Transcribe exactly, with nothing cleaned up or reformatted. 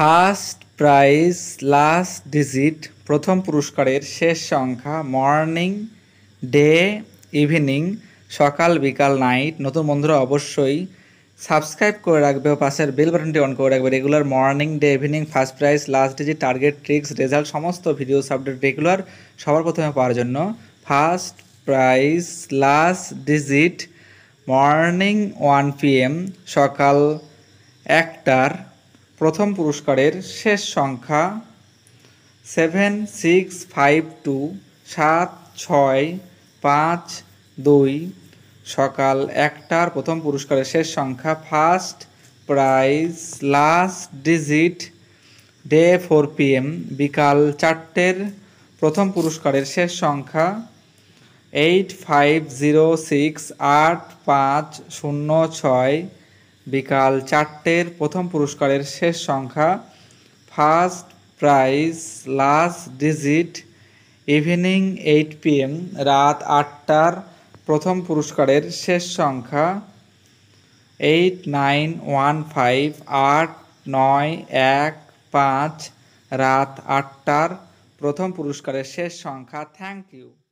First prize last digit প্রথম পুরস্কারের শেষ সংখ্যা মর্নিং ডে ইভিনিং সকাল বিকাল নাইট। নতুন বন্ধুরা অবশ্যই সাবস্ক্রাইব করে রাখবে ও পাশের বেল বাটনটি অন করে রাখবে। Regular morning day evening first prize last digit target tricks result সমস্ত ভিডিও আপডেট রেগুলার সবার প্রথমে পাওয়ার জন্য first prize last digit morning one P M সকাল একটার প্রথম পুরস্কারের শেষ সংখ্যা সেভেন সিক্স ফাইভ টু সাত ছয় পাঁচ দুই সকাল একটার প্রথম পুরস্কারের শেষ সংখ্যা first prize last digit day four P M বিকাল চারটের প্রথম পুরস্কারের শেষ সংখ্যা এইট ফাইভ জিরো সিক্স আট পাঁচ শূন্য ছয় বিকাল চারটের প্রথম পুরস্কারের শেষ সংখ্যা first prize last digit evening eight P M রাত আটটার প্রথম পুরস্কারের শেষ সংখ্যা এইট নাইন ওয়ান ফাইভ আট নয় এক পাঁচ রাত আটটার প্রথম পুরস্কারের শেষ সংখ্যা। Thank you.